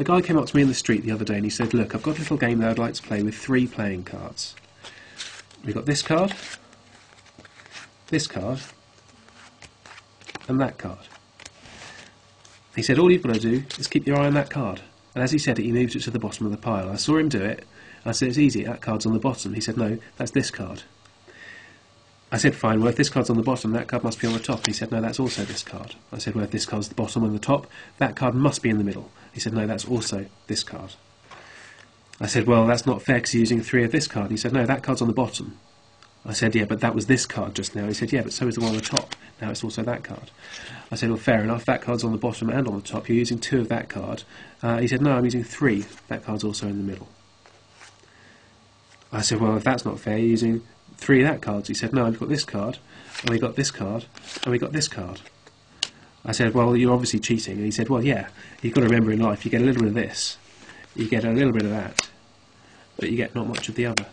A guy came up to me in the street the other day and he said, look, I've got a little game that I'd like to play with three playing cards. We've got this card, and that card. He said, all you've got to do is keep your eye on that card. And as he said it, he moved it to the bottom of the pile. I saw him do it. I said, it's easy, that card's on the bottom. He said, no, that's this card. I said, fine, well, if this card's on the bottom, that card must be on the top. He said, no, that's also this card. I said, well, if this card's the bottom and the top, that card must be in the middle. He said, no, that's also this card. I said, well, that's not fair because you're using three of this card. He said, no, that card's on the bottom. I said, yeah, but that was this card just now. He said, yeah, but so is the one on the top. Now it's also that card. I said, well, fair enough, that card's on the bottom and on the top. You're using two of that card. He said, no, I'm using three. That card's also in the middle. I said, well, if that's not fair, you're using three of that cards. He said, no, we've got this card, and we got this card, and we got this card. I said, well, you're obviously cheating. And he said, well, yeah, you've got to remember in life, you get a little bit of this, you get a little bit of that, but you get not much of the other.